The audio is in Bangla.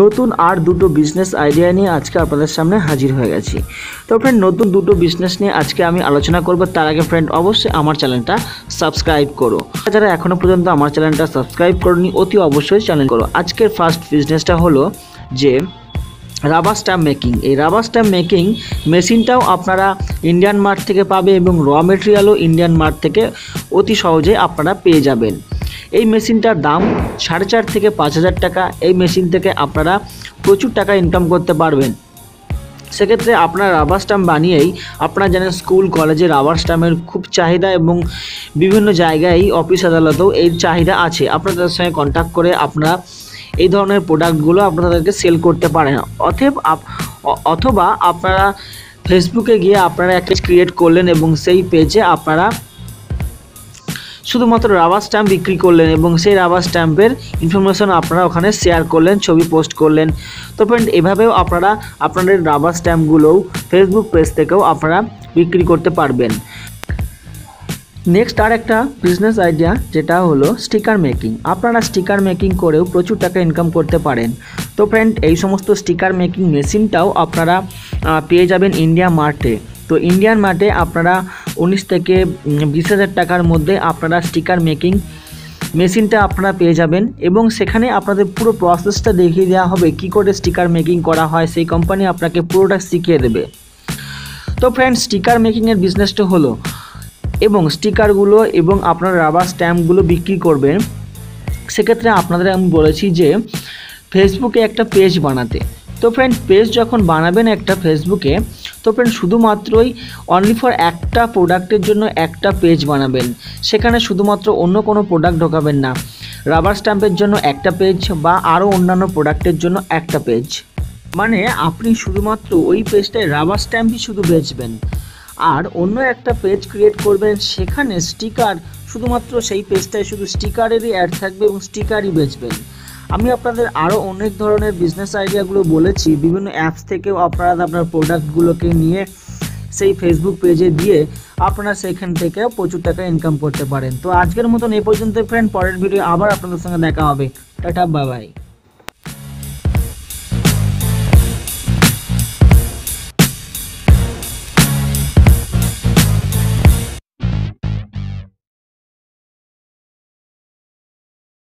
নতুন আর দুটো বিজনেস আইডিয়া নিয়ে আজকে আপনাদের সামনে হাজির হয়ে গেছি। তো ফ্রেন্ড, নতুন দুটো বিজনেস নিয়ে আজকে আমি আলোচনা করব। তার আগে ফ্রেন্ড, অবশ্যই আমার চ্যানেলটা সাবস্ক্রাইব করো। যারা এখনও পর্যন্ত আমার চ্যানেলটা সাবস্ক্রাইব করোনি, অতি অবশ্যই চ্যানেল করো। আজকের ফার্স্ট বিজনেসটা হলো যে রাবার স্ট্যাম্প মেকিং। এই রাবার স্ট্যাম্প মেকিং মেশিনটাও আপনারা ইন্ডিয়ান মার্ট থেকে পাবে এবং র মেটেরিয়ালও ইন্ডিয়ান মার্ট থেকে অতি সহজে আপনারা পেয়ে যাবেন। এই মেশিনটার দাম 4,500 থেকে 5,000 টাকা। এই মেশিন থেকে আপনারা প্রচুর টাকা ইনকাম করতে পারবেন। সেক্ষেত্রে আপনার রাবার স্ট্যাম্প বানিয়েই, আপনারা জানেন স্কুল কলেজে রাবার স্ট্যাম্পের খুব চাহিদা এবং বিভিন্ন জায়গায় অফিস আদালতেও এই চাহিদা আছে। আপনারা তাদের সঙ্গে কন্ট্যাক্ট করে আপনারা এই ধরনের প্রোডাক্টগুলো আপনাদেরকে সেল করতে পারেন। অথবা আপনারা ফেসবুকে গিয়ে আপনারা একটা পেজ ক্রিয়েট করলেন এবং সেই পেজে আপনারা শুধুমাত্র রাবার স্ট্যাম্প বিক্রি করলেন এবং সেই রাবার স্ট্যাম্পের ইনফরমেশন আপনারা ওখানে শেয়ার করলেন, ছবি পোস্ট করলেন। তো ফ্রেন্ড, এভাবেও আপনারা আপনাদের রাবার স্ট্যাম্পগুলোও ফেসবুক পেজ থেকেও আপনারা বিক্রি করতে পারবেন। নেক্সট আর একটা বিজনেস আইডিয়া, যেটা হলো স্টিকার মেকিং। আপনারা স্টিকার মেকিং করেও প্রচুর টাকা ইনকাম করতে পারেন। তো ফ্রেন্ড, এই সমস্ত স্টিকার মেকিং মেশিনটাও আপনারা পেয়ে যাবেন ইন্ডিয়া মার্টে। তো ইন্ডিয়ান মার্টে আপনারা 19,000 থেকে 20,000 টাকার মধ্যে আপনারা স্টিকার মেকিং মেশিনটা আপনারা পেয়ে যাবেন এবং সেখানে আপনাদের পুরো প্রসেসটা দেখিয়ে দেওয়া হবে, কী করে স্টিকার মেকিং করা হয় সেই কোম্পানি আপনাকে পুরোটা শিখিয়ে দেবে। তো ফ্রেন্ড, স্টিকার মেকিংয়ের বিজনেসটা হলো, এবং স্টিকারগুলো এবং আপনার রাবার স্ট্যাম্পগুলো বিক্রি করবেন। সেক্ষেত্রে আপনাদের আমি বলেছি যে ফেসবুকে একটা পেজ বানাতে। তো ফ্রেন্ড, পেজ যখন বানাবেন একটা ফেসবুকে, তো ফ্রেন্ড শুধুমাত্রই অনলি ফর একটা প্রোডাক্টের জন্য একটা পেজ বানাবেন। সেখানে শুধুমাত্র অন্য কোনো প্রোডাক্ট ঢোকাবেন না। রাবার স্ট্যাম্পের জন্য একটা পেজ বা আরও অন্যান্য প্রোডাক্টের জন্য একটা পেজ, মানে আপনি শুধুমাত্র ওই পেজটায় রাবার স্ট্যাম্পই শুধু বেচবেন। আর অন্য একটা পেজ ক্রিয়েট করবেন, সেখানে স্টিকার, শুধুমাত্র সেই পেজটায় শুধু স্টিকারেরই অ্যাড থাকবে এবং স্টিকারই বেচবেন। আমি আপনাদের আরও অনেক ধরনের বিজনেস আইডিয়াগুলো বলেছি। বিভিন্ন অ্যাপস থেকেও আপনারা আপনার প্রোডাক্টগুলোকে নিয়ে সেই ফেসবুক পেজে দিয়ে আপনারা সেখান থেকেও প্রচুর টাকা ইনকাম করতে পারেন। তো আজকের মতন এ পর্যন্ত ফ্রেন্ড, পরের ভিডিও আবার আপনাদের সঙ্গে দেখা হবে। Tata, bye by.